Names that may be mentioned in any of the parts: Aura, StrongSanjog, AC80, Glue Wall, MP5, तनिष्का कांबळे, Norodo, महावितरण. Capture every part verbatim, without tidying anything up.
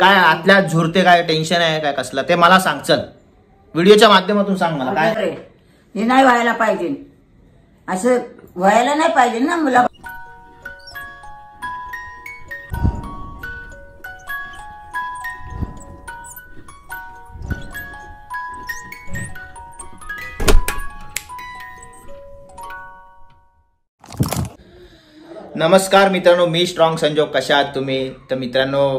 काय आतल्या झुरते, काय टेन्शन आहे, काय कसलं ते मला सांग. चल व्हिडिओच्या माध्यमातून सांग मला. काय हे नाही व्हायला पाहिजे, असं व्हायला नाही पाहिजे ना मुला. नमस्कार मित्रांनो, मी स्ट्रॉंग संजोग. कशा आहात तुम्ही? तर मित्रांनो,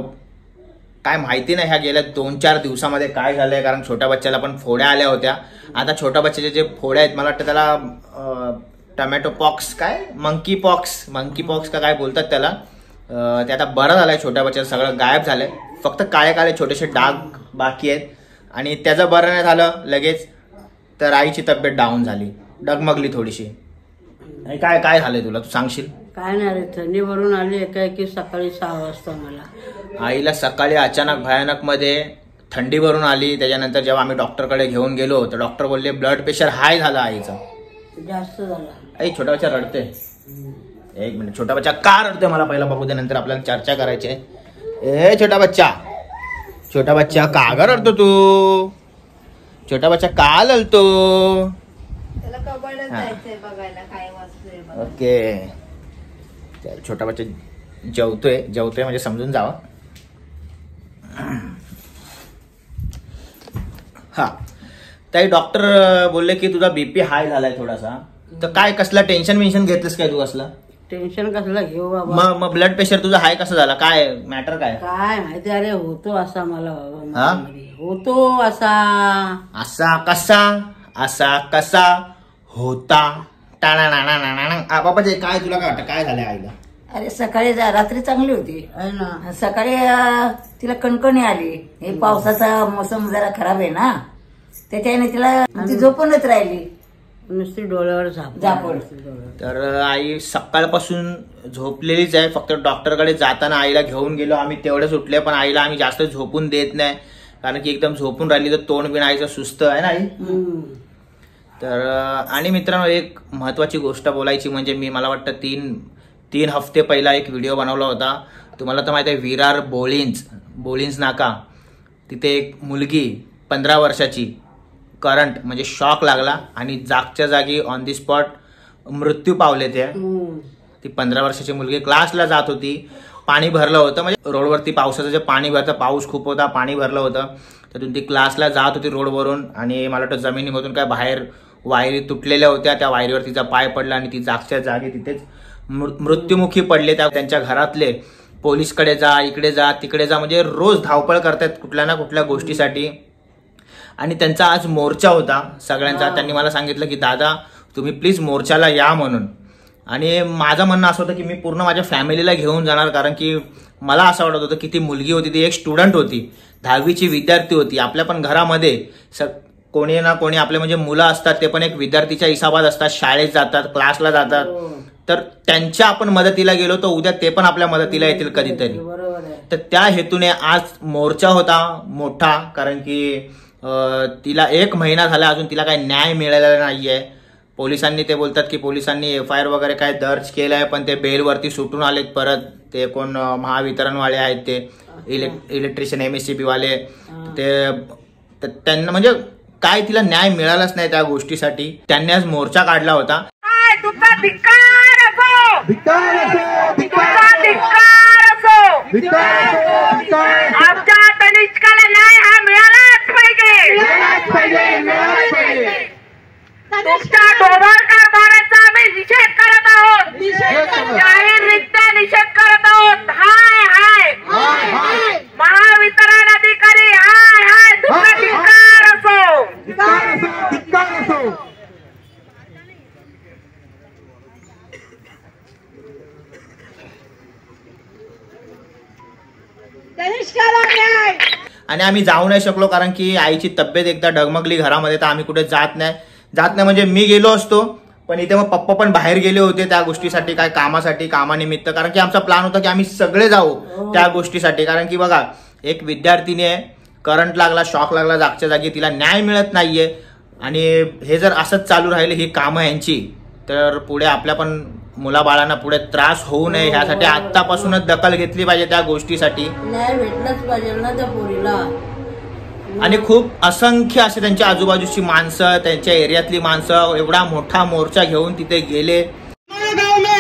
काय माहिती नाही ह्या गेल्या दोन चार दिवसामध्ये काय झालंय, कारण छोट्या बच्च्याला पण फोड्या आल्या होत्या. आता छोट्या बच्च्याचे जे फोड्या आहेत, मला वाटतं त्याला टोमॅटो पॉक्स, काय मंकी पॉक्स, मंकी पॉक्स का काय बोलतात त्याला, ते आता बरं झालंय. छोट्या बच्च्याचं सगळं गायब झालंय, फक्त काळे काळे छोटेसे डाग बाकी आहेत आणि त्याचं बरं नाही झालं लगेच. तर आईची तब्येत डाऊन झाली, डगमगली थोडीशी. आणि काय काय झालंय तुला, तू सांगशील? काय नाही, थंडी भरून आली एका एकी सकाळी सहा वाजता. मला आईला सकाळी अचानक भयानक मध्ये थंडी भरून आली. त्याच्यानंतर जेव्हा आम्ही डॉक्टरकडे घेऊन गेलो तर डॉक्टर बोलले ब्लड प्रेशर हाय झाला आईचा, जास्त झाला. आई छोटा बच्चा रडते, एक मिनिट. छोटा बच्चा का रडते मला पहिला बघू दे, नंतर आपल्याला चर्चा करायची आहे. ए छोटा बच्चा, छोटा बच्चा का ग रडतो तू? छोटा बच्चा का ललतो? ओके, छोटा बच्चा जेवतोय. जेवतोय म्हणजे समजून जावा. हा, ताई डॉक्टर बोलले की तुझा बीपी हाय झालाय थोडासा. तर काय कसला टेन्शन मेन्शन घेतलंस काय तू? कसला टेन्शन कसला घेऊ बाबा. मग ब्लड प्रेशर तुझा हाय कसा झाला, काय मॅटर काय? काय माहिती, अरे होतो असा मला बाबा, होतो असा. असा कसा, असा कसा होता टाणा नाणा नाणा. बाबा जे काय, तुला काय वाटतं काय झालं आईला? अरे सकाळी, रात्री चांगली होती ना, सकाळी तिला कणकणी आली. हे पावसाचा मोसम जरा खराब आहे ना, त्याच्याने तिला ती झोपूनच राहिली, नुसती डोळ्यावर झापड. तर आई सकाळपासून झोपलेलीच आहे. फक्त डॉक्टरकडे जाताना आईला घेऊन गेलो आम्ही, तेवढे सुटले. पण आईला आम्ही जास्त झोपून देत नाही, कारण की एकदम झोपून राहिली तर तोंड बिन आईचं सुस्त आहे ना आई. तर आणि मित्रांनो, एक महत्त्वाची गोष्ट बोलायची म्हणजे, मी मला वाटतं तीन तीन हफ्ते पहिला एक व्हिडिओ बनवला होता. तुम्हाला तर माहिती आहे, विरार बोलिंज बोलिंज नाका तिथे एक मुलगी पंधरा वर्षाची करंट म्हणजे शॉक लागला आणि जागच्या जागी ऑन दी स्पॉट मृत्यू पावले. ते ती पंधरा वर्षाची मुलगी क्लासला जात होती. पाणी भरलं होतं, म्हणजे रोडवरती पावसाचं जे पाणी भरतं, पाऊस खूप होता, पाणी भरलं होतं. त्यातून ती क्लासला जात होती रोडवरून आणि मला वाटतं जमिनीमधून काय बाहेर वायरी तुटलेल्या होत्या, त्या वायरीवर तिचा पाय पडला आणि ती जागच्या जागी तिथेच मृत्युमुखी पडले. त्या त्यांच्या घरातले पोलीसकडे जा, इकडे जा, तिकडे जा, म्हणजे रोज धावपळ करतात कुठल्या ना कुठल्या गोष्टीसाठी. आणि त्यांचा आज मोर्चा होता सगळ्यांचा. त्यांनी मला सांगितलं की दादा तुम्ही प्लीज मोर्चाला या म्हणून. आणि माझं म्हणणं असं होतं की मी पूर्ण माझ्या फॅमिलीला घेऊन जाणार, कारण की मला असं वाटत होतं की ती मुलगी होती, ती एक स्टुडंट होती, दहावीची विद्यार्थी होती. आपल्या पण घरामध्ये स कोणी ना कोणी आपले म्हणजे मुलं असतात, ते पण एक विद्यार्थीच्या हिसाबात असतात, शाळेत जातात, क्लासला जातात. तर त्यांच्या आपण मदतीला गेलो तर उद्या ते पण आपल्या मदतीला येतील कधीतरी. तर त्या हेतूने आज मोर्चा होता मोठा, कारण की तिला एक महिना झाला, अजून तिला काही न्याय मिळालेला नाही आहे. पोलिसांनी ते बोलतात की पोलिसांनी एफ आय आर वगैरे काय दर्ज केलं आहे, पण ते बेलवरती सुटून आलेत परत. ते कोण महावितरणवाले आहेत, ते इले इलेक्ट्रिशियन एम एस सी बीवाले, ते त्यांना म्हणजे काय तिला न्याय मिळालाच नाही त्या गोष्टीसाठी. त्यांनी आज मोर्चा काढला होता. आणि आम्ही जाऊ नाही शकलो, कारण की आईची तब्येत एकदा डगमगली घरामध्ये, तर आम्ही कुठे जात नाही. जात नाही म्हणजे मी गेलो असतो, पण इथे मग पप्पा पण बाहेर गेले होते त्या गोष्टीसाठी, काय कामासाठी, कामानिमित्त. कारण की आमचा प्लॅन होता की आम्ही सगळे जाऊ त्या गोष्टीसाठी, कारण की बघा एक विद्यार्थीने करंट लागला, शॉक लागला जागच्या जागी, तिला न्याय मिळत नाहीये. आणि हे जर असंच चालू राहिले ही कामं यांची, तर पुढे आपल्या पण मुलाबाळांना पुढे त्रास होऊ नये यासाठी आतापासूनच दखल घेतली पाहिजे त्या गोष्टीसाठी। नाही भेटलंच पाहिजे ना त्या पोरीला। आणि खूप असंख्य असे त्यांच्या आजूबाजूची माणसं, त्यांच्या एरियातली माणसं एवढा मोठा मोर्चा घेऊन तिथे गेले। मुक्ति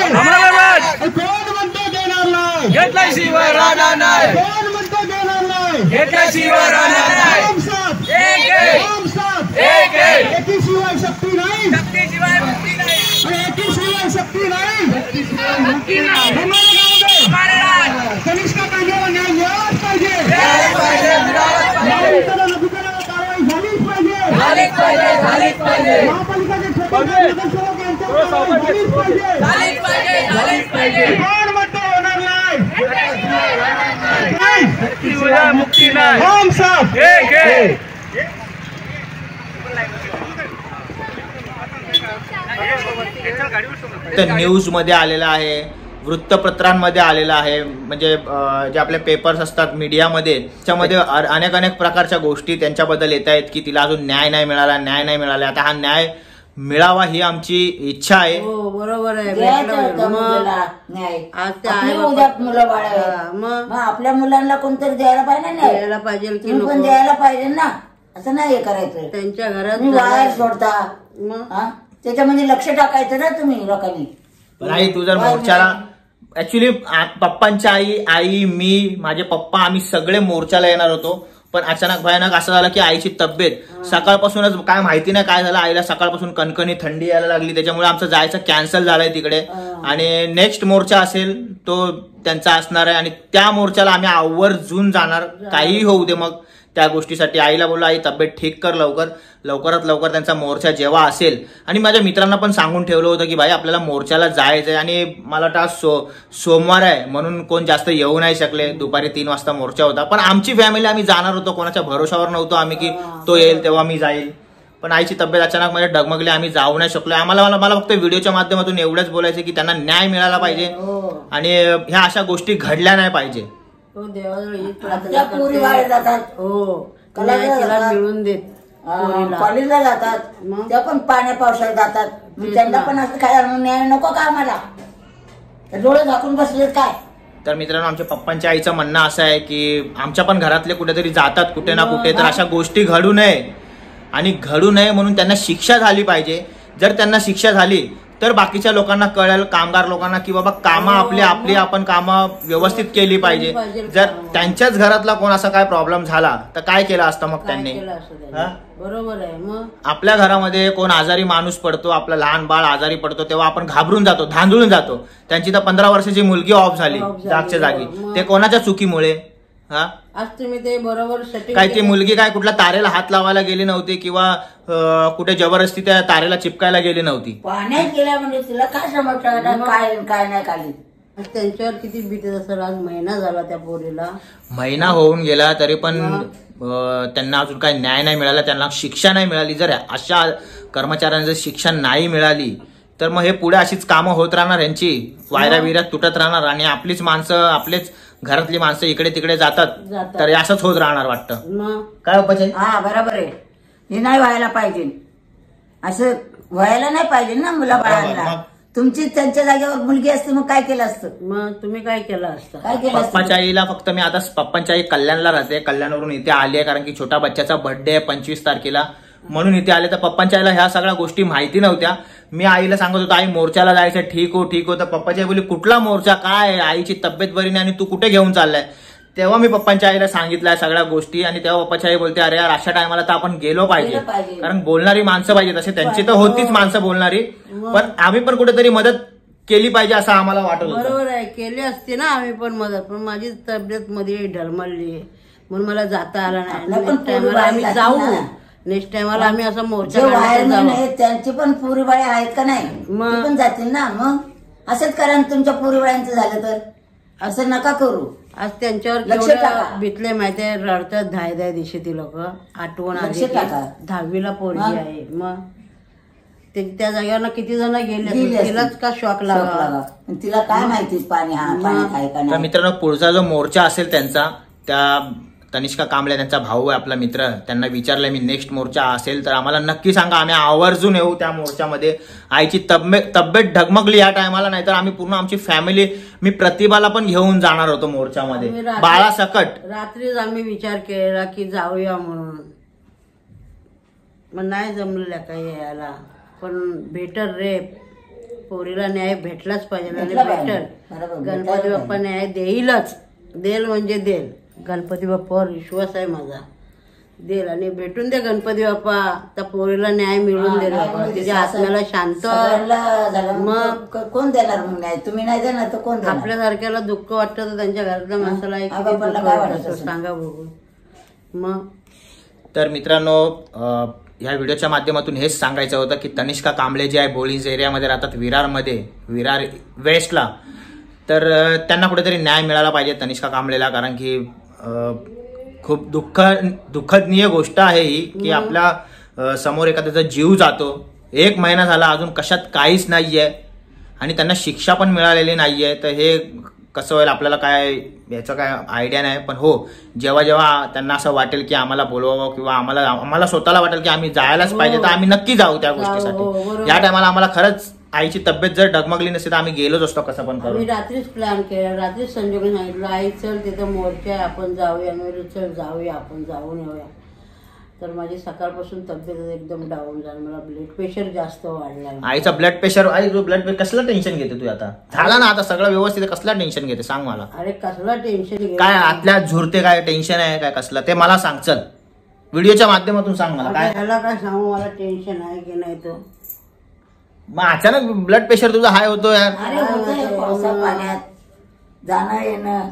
नाही, हम सब एक है। न्यूज मध्ये आलेला आहे, वृत्तपत्रांमध्ये आलेला आहे, म्हणजे जे आपले पेपर्स असतात मीडियामध्ये त्यामध्ये अनेक अनेक प्रकारच्या गोष्टी त्यांच्याबद्दल येत आहेत की तिला अजून न्याय नाही मिळाला, न्याय नाही मिळाला। आता हा न्याय मिळावा ही आमची इच्छा आहे। हो बरोबर आहे, आपल्या मुलांना कोणतरी द्यायला पाहिजे ना, द्यायला पाहिजे की पण द्यायला पाहिजे ना। असं नाही करायचं त्यांच्या घरात वायर सोडता मग त्याच्यामध्ये लक्ष टाकायचं ना तुम्ही लोकांनी। पण आई तू जर मोर्चाला ऍक्च्युली पप्पांच्या आई आई मी माझे पप्पा आम्ही सगळे मोर्चाला येणार होतो, पण अचानक भयानक असं झालं की आईची तब्येत सकाळपासूनच काय माहिती नाही काय झालं, आईला सकाळपासून कणकणी थंडी यायला लागली, त्याच्यामुळे आमचं जायचं कॅन्सल झालंय तिकडे। आणि नेक्स्ट मोर्चा असेल तो त्यांचा असणार आहे आणि त्या मोर्चाला आम्ही आवर्जून जाणार, काहीही होऊ दे। मग त्या गोष्टीसाठी आईला बोललो आई तब्येत ठीक कर लवकर, लवकरात लवकर त्यांचा मोर्चा जेव्हा असेल। आणि माझ्या मित्रांना पण सांगून ठेवलं होतं की भाई आपल्याला मोर्चाला जायचंय आणि मला वाटतं सो सोमवार आहे म्हणून कोण जास्त येऊ नाही शकले, दुपारी तीन वाजता मोर्चा होता। पण आमची फॅमिली आम्ही जाणार होतो, कोणाच्या भरोशावर नव्हतो आम्ही की तो येईल तेव्हा मी जाईल। पण आईची तब्येत अचानक म्हणजे डगमगली, आम्ही जाऊ नाही शकलो। आम्हाला मला फक्त व्हिडिओच्या माध्यमातून एवढंच बोलायचं की त्यांना न्याय मिळाला पाहिजे आणि ह्या अशा गोष्टी घडल्या नाही पाहिजे। मिळून देत कॉलेजला जातात त्या पण पाण्या पावसाला जातात, त्यांना पण असं काय न्याय नको का आम्हाला, डोळे झाकून बसले काय। तर मित्रांनो आमच्या पप्पांच्या आईचं म्हणणं असं आहे की आमच्या पण घरातले कुठेतरी जातात कुठे ना कुठे, तर अशा गोष्टी घडू नये आणि घडू नये म्हणून त्यांना शिक्षा झाली पाहिजे। जर त्यांना शिक्षा झाली तर बाकीच्या लोकांना कळेल, कामगार लोकांना की बाबा कामं आपली आपली आपण कामं व्यवस्थित केली पाहिजे। जर त्यांच्याच घरातला कोण असा काय प्रॉब्लेम झाला तर काय केलं असतं मग त्यांनी, बरोबर आहे। मग आपल्या घरामध्ये कोण आजारी माणूस पडतो, आपला लहान बाळ आजारी पडतो तेव्हा आपण घाबरून जातो, धांदळून जातो। त्यांची तर पंधरा वर्षाची मुलगी ऑफ झाली जागच्या जागी, ते कोणाच्या चुकीमुळे? हा आज तुम्ही ते बरोबर काय, ती मुलगी काय कुठल्या तारेला हात लावायला गेली नव्हती किंवा कुठे जबरदस्ती त्या तारेला चिपकायला गेली नव्हती। पाण्यात गेल्या म्हणजे तिला काय समजतं काय काय नाही काढली, त्यांच्यावर किती बीत असेल। आज महिना झाला त्या पोरीला, महिना होऊन गेला तरी पण त्यांना अजून काही न्याय नाही मिळाला, त्यांना शिक्षा नाही मिळाली। जर अशा कर्मचाऱ्यांना जर शिक्षा नाही मिळाली तर मग हे पुढे अशीच कामं होत राहणार, यांची वायरा विरा तुटत राहणार आणि आपलीच माणसं आपलेच घरातली माणसं इकडे तिकडे जातात, तर असंच होत राहणार वाटतं काय उपाय। हा बरोबर आहे, हे नाही व्हायला पाहिजे, असं व्हायला नाही पाहिजे ना मुलाबाळांना। तुमची त्यांच्या जागेवर मुलगी असते मग काय केलं असतं, मग तुम्ही काय केलं असतं, काय केलं असतं? पप्पाच्या आईला फक्त मी आता पप्पांच्या आई कल्याणला राहते, कल्याणवरून इथे आली आहे कारण की छोटा बच्चाचा बर्थडे आहे पंचवीस तारखेला म्हणून इथे आले। तर पप्पांच्या आईला ह्या सगळ्या गोष्टी माहिती नव्हत्या। मी आईला सांगत होतो आई मोर्चाला जायचं, ठीक हो ठीक हो, तर पप्पाची आई बोलली कुठला मोर्चा, काय आईची तब्येत बरी नाही आणि तू कुठे घेऊन चाललाय। तेव्हा मी पप्पांच्या आईला सांगितलं सगळ्या गोष्टी आणि तेव्हा पप्पाची आई बोलते अरे यार अशा टायमाला तर आपण गेलो पाहिजे, कारण बोलणारी माणसं पाहिजे, तसे त्यांची तर होतीच माणसं बोलणारी, पण आम्ही पण कुठेतरी मदत केली पाहिजे असं आम्हाला वाटत होतं। बरोबर आहे, केली असते ना आम्ही पण मदत, पण माझी तब्येत मध्ये ढलमळली म्हणून मला जाता आला नाही। आम्ही जाऊ नेक्स्ट टाइमला आम्ही असं मोर्चा, त्यांची पण पुरीबाळी आहेत का नाही पण जातील ना, मग असंच करा तुमच्या पुरीबाळ्यांचं झालं तर असं नका करू। आज त्यांच्यावर भितले माहिती आहे, रडतात धाय धाय दिशे ती लोक, आठवण आली दहावीला पोरगी आहे मग त्या जागेवर किती जण गेले, तिलाच का शॉक लागला, तिला काय माहिती पाणी हा पाणी काय। मित्रांनो पुढचा जो मोर्चा असेल त्यांचा त्या तनिष्का कांबळे त्यांचा भाऊ आहे आपला मित्र, त्यांना विचारलं मी नेक्स्ट मोर्चा असेल तर आम्हाला नक्की सांगा, आम्ही आवर्जून येऊ त्या मोर्चामध्ये। आईची तब्येत तब्येत ढगमगली या टायमाला, नाहीतर आम्ही पूर्ण आमची फॅमिली, मी प्रतिभाला पण घेऊन जाणार होतो मोर्चामध्ये बाळासकट। रात्रीच आम्ही विचार केला की जाऊया म्हणून, मग नाही जमलं काही यायला, पण बेटर रे पोरीला न्याय भेटलाच पाहिजे, आणि बेटर गणपती बाप्पा न्याय देईलच, देईल म्हणजे देईल, गणपती बाप्पावर विश्वास आहे माझा, देईल आणि भेटून दे गणपती बाप्पा, त्या पोरीला न्याय मिळून दे तिच्या आत्म्याला शांत। मग कोण देणार मग न्याय, तुम्ही नाही देणार तर कोण? आपल्यासारख्याला दुःख वाटतं तर त्यांच्या घरातल्या माणसाला एक वाटत सांगा बघू। मग तर मित्रांनो या व्हिडिओच्या माध्यमातून हेच सांगायचं होतं की तनिष्का कांबळे जे आहे बोळीज एरियामध्ये राहतात, विरारमध्ये, विरार वेस्टला, तर त्यांना कुठेतरी न्याय मिळाला पाहिजे तनिष्का कांबळेला, कारण की खूप दुःख दुःखदनीय गोष्ट आहे ही की आपल्या समोर एखाद्याचा जीव जातो, एक महिना झाला अजून कशात काहीच नाही आहे आणि त्यांना शिक्षा पण मिळालेली नाही आहे, तर हे कसं होईल आपल्याला काय याचा काय आयडिया नाही, पण हो जेव्हा जेव्हा त्यांना असं वाटेल की आम्हाला बोलवावं किंवा आम्हाला आम्हाला स्वतःला वाटेल की आम्ही जायलाच पाहिजे तर आम्ही नक्की जाऊ त्या गोष्टीसाठी। या टायमाला आम्हाला खरंच आईची तब्येत जर डगमगली नसेल तर आम्ही गेलोच असतो कसं पण करून। रात्रीच प्लॅन केला, रात्रीच संजोगून सांगितलं आई चल तिथं मोर्चा आपण जाऊया, चल जाऊया आपण जाऊन येऊया, तर माझी सकाळपासून तब्येत एकदम डाऊन झाली, मला ब्लड प्रेशर जास्त वाढला। आईचा ब्लड प्रेशर, आई तू ब्लड प्रेशर कसला टेन्शन घेते तू, आता झाला ना आता सगळं व्यवस्थित, कसला टेन्शन घेते सांग मला? अरे कसला टेन्शन काय आतल्या झुरते, काय टेन्शन आहे काय कसला ते मला सांग, चल व्हिडिओच्या माध्यमातून सांग मला काय झालं काय सांगू, मला टेन्शन आहे की नाही तो। मग अचानक ब्लड प्रेशर तुझा हाय होतो यार, पाण्यात जाणं येणं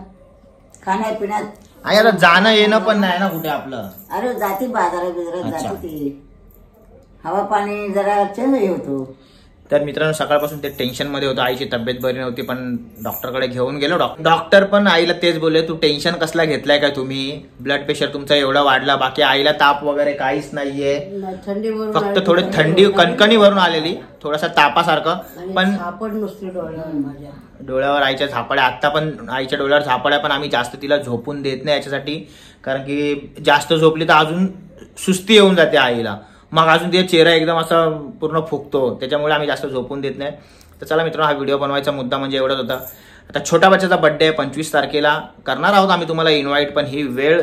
खाण्यापिण्यात, आणि आता जाणं येणं पण नाही ना कुठे आपलं, अरे जाती बाजारात बिजारात जाती, हवा पाणी जरा चेंज होतो। तर मित्रांनो सकाळपासून ते टेन्शन मध्ये होतं, आईची तब्येत बरी नव्हती, पण डॉक्टरकडे घेऊन गेलो, डॉक्टर पण आईला तेच बोलले तू टेन्शन कसला घेतलाय काय, तुम्ही ब्लड प्रेशर तुमचा एवढा वाढला, बाकी आईला ताप वगैरे काहीच नाहीये, फक्त थोडी थंडी कणकणी वरून आलेली थोडासा तापासारखं, पण डोळ्यावर आईच्या झापड्या, आत्ता पण आईच्या डोळ्यावर झापड्या, पण आम्ही जास्त तिला झोपून देत नाही याच्यासाठी, कारण की जास्त झोपली तर अजून सुस्ती येऊन जाते आईला, मग अजून ते चेहरा एकदम असा पूर्ण फुगतो, त्याच्यामुळे आम्ही जास्त झोपून देत नाही। तर चला मित्रांनो, हा व्हिडिओ बनवायचा मुद्दा म्हणजे एवढाच होता। आता छोटा बच्चाचा बड्डे आहे पंचवीस तारखेला, करणार आहोत आम्ही तुम्हाला इन्व्हाइट, पण ही वेळ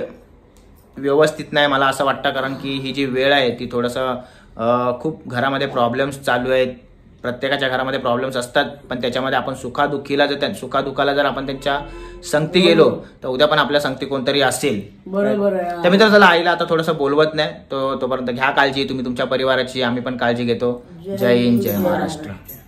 व्यवस्थित नाही मला असं वाटतं, कारण की ही जी वेळ आहे ती थोडंसं खूप घरामध्ये प्रॉब्लेम्स चालू आहेत, प्रत्येकाच्या घरामध्ये प्रॉब्लेम्स असतात, पण त्याच्यामध्ये आपण सुखादुःखीला जर सुखादुःखाला जर आपण त्यांच्या संगती गेलो तर उद्या पण आपल्या संगती कोणतरी असेल बरोबर। तर मित्र चला, आईला आता थोडंसं बोलवत नाही तो तोपर्यंत घ्या काळजी तुम्ही तुमच्या परिवाराची, आम्ही पण काळजी घेतो। जय हिंद, जय महाराष्ट्र।